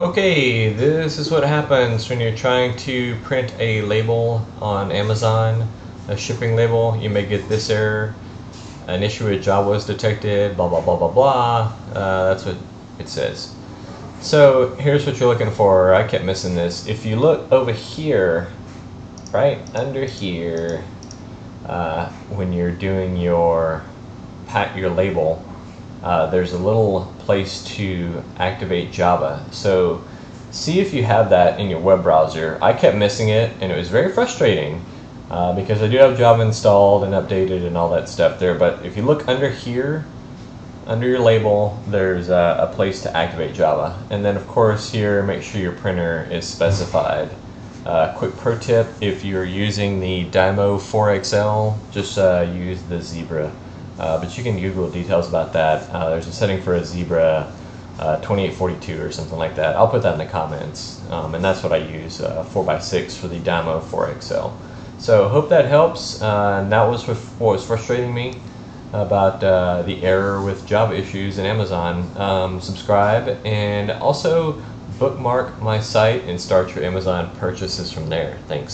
Okay, this is what happens when you're trying to print a label on Amazon, a shipping label. You may get this error, an issue with Java was detected, blah, blah, blah, blah, blah. That's what it says. So here's what you're looking for. I kept missing this. If you look over here, right under here, when you're doing your label, there's a little place to activate Java. So see if you have that in your web browser. I kept missing it, and it was very frustrating because I do have Java installed and updated and all that stuff there. But if you look under here, under your label, there's a place to activate Java. And then of course here, make sure your printer is specified. Quick pro tip, if you're using the Dymo 4XL, just use the Zebra. But you can Google details about that. There's a setting for a Zebra 2842 or something like that. I'll put that in the comments. And that's what I use, 4x6 for the Dymo 4XL. So hope that helps. That was what was frustrating me about the error with Java issues in Amazon. Subscribe and also bookmark my site and start your Amazon purchases from there. Thanks.